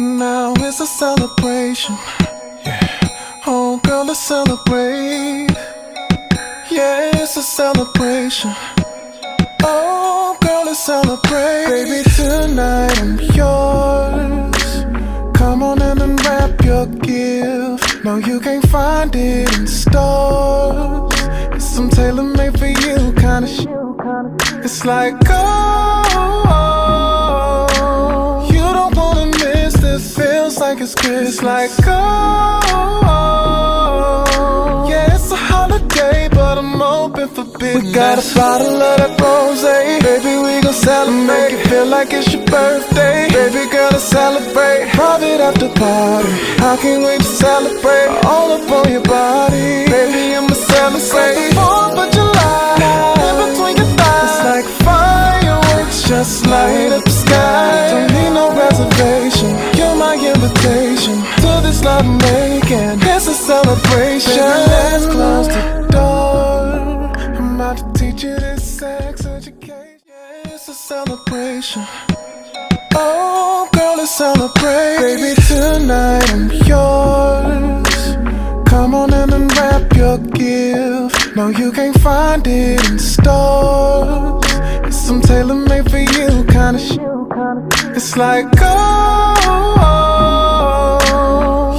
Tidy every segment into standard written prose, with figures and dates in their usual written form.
Now it's a celebration. Yeah. Oh girl, let's celebrate. Yeah, it's a celebration. Oh girl, let's celebrate. Baby, tonight I'm yours. Come on in and wrap your gift. No, you can't find it in stores. It's some tailor-made for you kind of shit. It's like oh, you don't wanna miss this. Feels like it's Christmas. It's like oh, yeah, it's a holiday, but I'm open for business. We got a bottle of that rosé, baby, we gon' celebrate. Make it feel like it's your birthday, baby girl, let's celebrate. Private after party, I can't wait to celebrate. All up on your body, baby, I'ma celebrate. Just light up the sky. Don't need no reservation. You're my invitation to this love making. It's a celebration. Baby, let's close the door. I'm about to teach you this sex education. Yeah, it's a celebration. Oh, girl, let's celebrate. Baby, tonight I'm yours. Come on in and wrap your gift. No, you can't find it in stores. Some tailor-made for you kind of shit. It's like oh,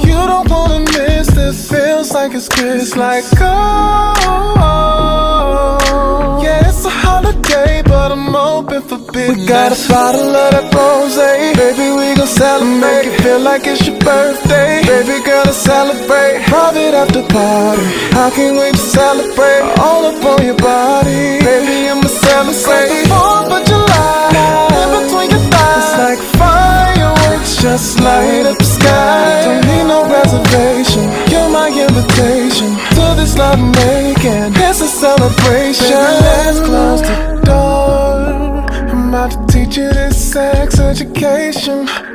you don't wanna miss this. Feels like it's Christmas. It's like oh, yeah, it's a holiday, but I'm open for business. We got a bottle of that rosé, baby, we gon' celebrate. Make it feel like it's your birthday, baby girl, let's celebrate. Private after party, I can't wait to celebrate. All up on your body, baby, I'ma celebrate. Just light up the sky. Don't need no reservation. You're my invitation to this love making. It's a celebration. Baby, let's close the door. I'm about to teach you this sex education.